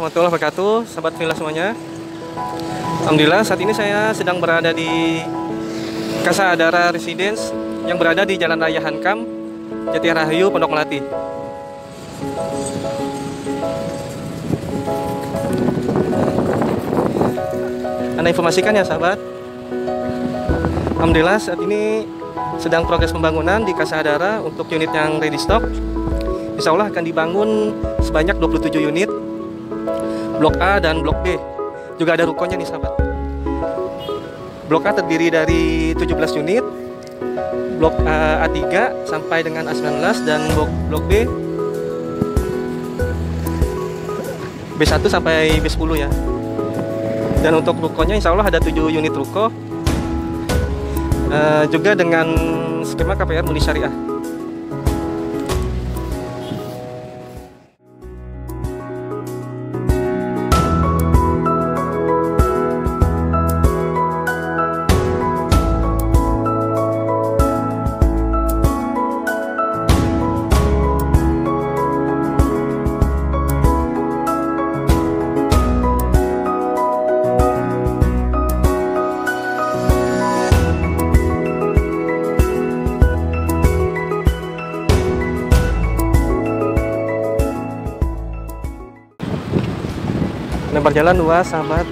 warahmatullahi wabarakatuh, sahabat villa semuanya. Alhamdulillah saat ini saya sedang berada di Casa Adara Residence yang berada di Jalan Raya Hankam, Jatirahayu, Pondok Melati. Anda informasikan ya sahabat, alhamdulillah saat ini sedang progres pembangunan di Casa Adara untuk unit yang ready stock. Insya Allah akan dibangun sebanyak 27 unit, Blok A dan Blok B. Juga ada rukonya nih sahabat. Blok A terdiri dari 17 unit, Blok A3 sampai dengan A19, dan blok B, B1 sampai B10 ya. Dan untuk rukonya insya Allah ada 7 unit ruko, juga dengan skema KPR Syariah. Lebar jalan luas sahabat,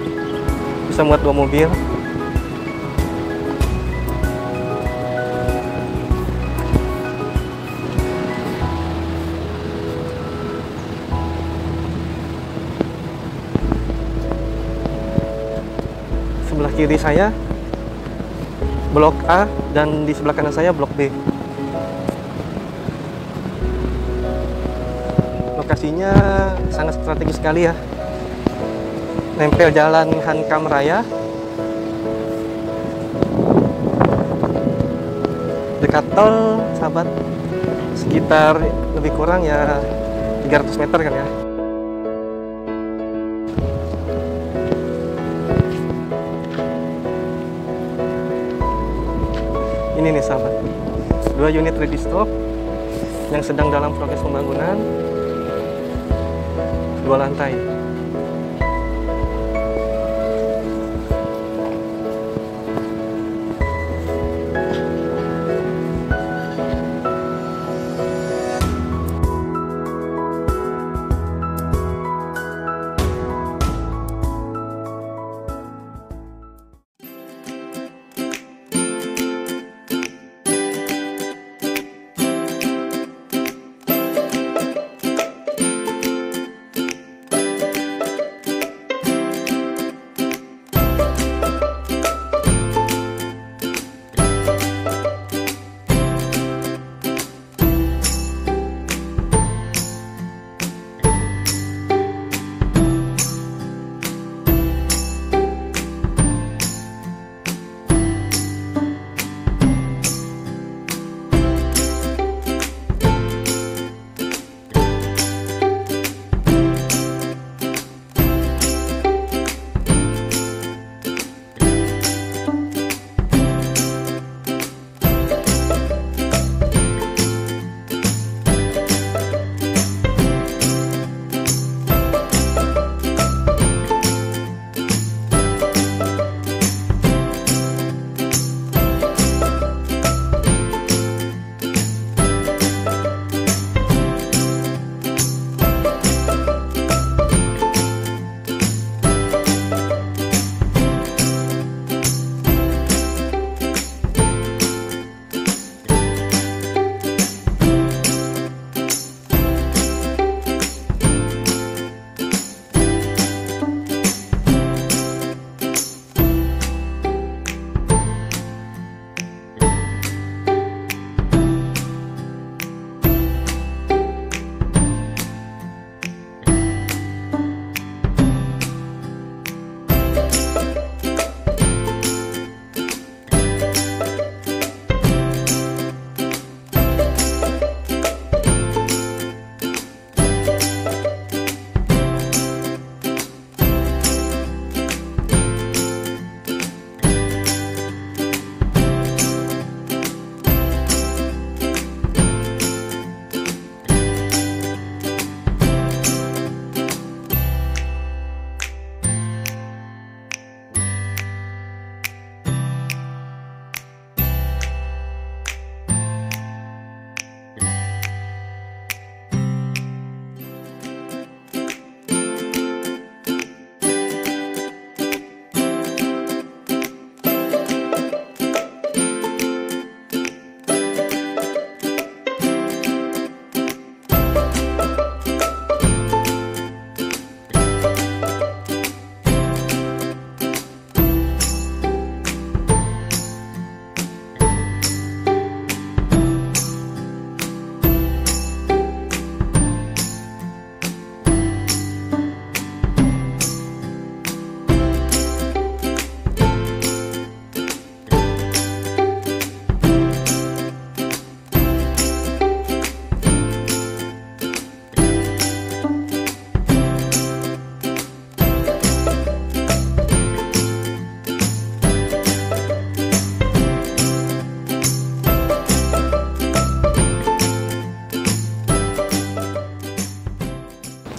bisa muat 2 mobil. Sebelah kiri saya Blok A dan di sebelah kanan saya Blok B. Lokasinya sangat strategis sekali ya, nempel Jalan Hankam Raya, dekat tol sahabat, sekitar lebih kurang ya 300 meter kan ya. Ini nih sahabat, 2 unit ready stock yang sedang dalam proses pembangunan, 2 lantai.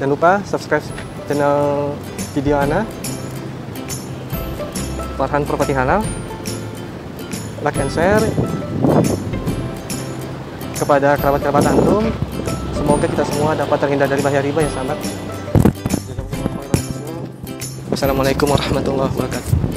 Jangan lupa subscribe channel video Ana, Farhan Properti Halal. Like and share kepada kerabat-kerabat antum. Semoga kita semua dapat terhindar dari bahaya riba ya sahabat. Wassalamualaikum warahmatullahi wabarakatuh.